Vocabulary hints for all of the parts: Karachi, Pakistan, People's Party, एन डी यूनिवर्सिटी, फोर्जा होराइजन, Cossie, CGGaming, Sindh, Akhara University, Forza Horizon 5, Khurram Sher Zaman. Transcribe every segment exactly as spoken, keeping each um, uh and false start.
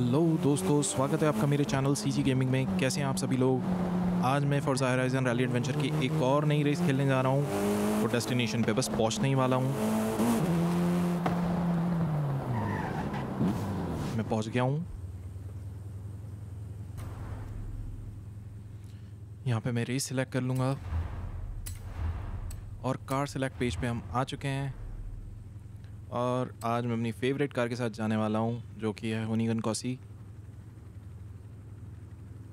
Hello दोस्तों, स्वागत है आपका मेरे चैनल सीजी गेमिंग में। कैसे हैं आप सभी लोग? आज मैं फोर्जा होराइजन रैली एडवेंचर की एक और नई रेस खेलने जा रहा हूं। तो डेस्टिनेशन पे बस पहुंचने ही वाला हूं। मैं पहुंच गया हूं। यहां पे मैं रेस सिलेक्ट कर लूँगा और कार सिलेक्ट पेज पे हम आ चुके हैं। और आज मैं अपनी फेवरेट कार के साथ जाने वाला हूं, जो कि है होनीगन कॉसी।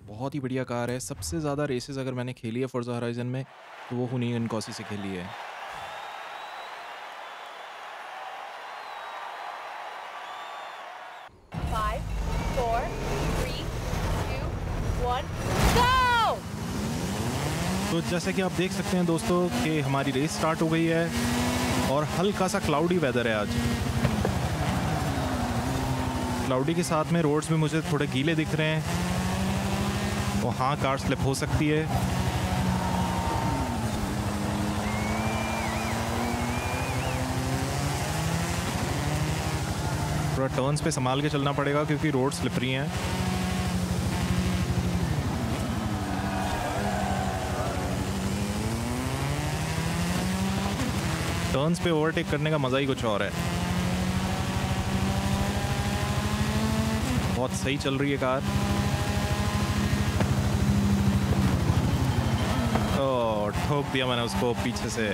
बहुत ही बढ़िया कार है। सबसे ज़्यादा रेसेस अगर मैंने खेली है फोर्जा होराइजन में तो वो होनीगन कॉसी से खेली है। Five, four, three, two, one, go! तो जैसे कि आप देख सकते हैं दोस्तों कि हमारी रेस स्टार्ट हो गई है और हल्का सा क्लाउडी वेदर है आज। क्लाउडी के साथ में रोड्स भी मुझे थोड़े गीले दिख रहे हैं। और हाँ, कार स्लिप हो सकती है। थोड़ा टर्न्स पे संभाल के चलना पड़ेगा क्योंकि रोड स्लिपरी हैं। टर्न्स पे ओवरटेक करने का मज़ा ही कुछ और है। बहुत सही चल रही है कार। तो ठोक दिया मैंने उसको पीछे से।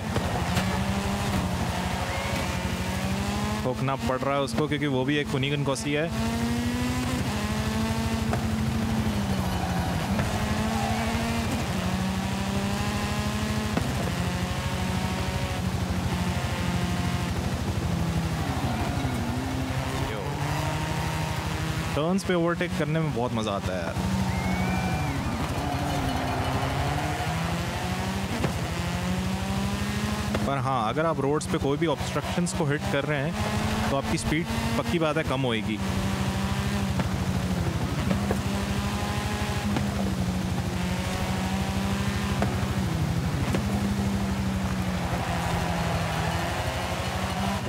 ठोकना पड़ रहा है उसको क्योंकि वो भी एक होनीगन कॉसी है। टर्न्स पे ओवरटेक करने में बहुत मज़ा आता है यार। पर हाँ, अगर आप रोड्स पे कोई भी ऑब्स्ट्रक्शंस को हिट कर रहे हैं तो आपकी स्पीड पक्की बात है कम होएगी।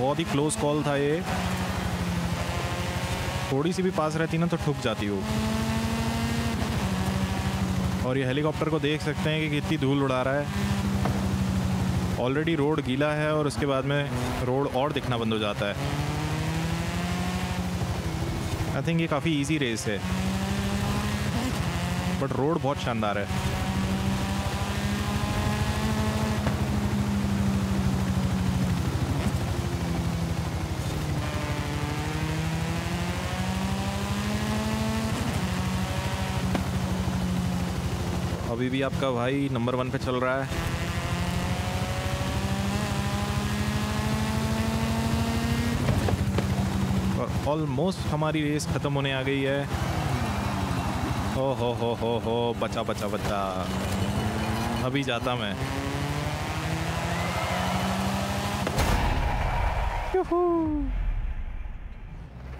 बहुत ही क्लोज कॉल था ये। थोड़ी सी भी पास रहती ना तो ठुक जाती हो। और ये हेलीकॉप्टर को देख सकते हैं कि कितनी धूल उड़ा रहा है। ऑलरेडी रोड गीला है और उसके बाद में रोड और दिखना बंद हो जाता है। आई थिंक ये काफ़ी इजी रेस है, बट रोड बहुत शानदार है। अभी भी आपका भाई नंबर वन पे चल रहा है और ऑलमोस्ट हमारी रेस ख़त्म होने आ गई है। ओ हो हो हो हो, बचा बचा बचा, अभी जाता मैं।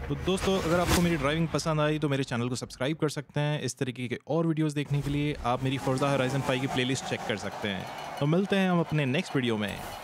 तो दोस्तों, अगर आपको मेरी ड्राइविंग पसंद आई तो मेरे चैनल को सब्सक्राइब कर सकते हैं। इस तरीके के और वीडियोस देखने के लिए आप मेरी फोर्जा होराइजन फाइव की प्लेलिस्ट चेक कर सकते हैं। तो मिलते हैं हम अपने नेक्स्ट वीडियो में।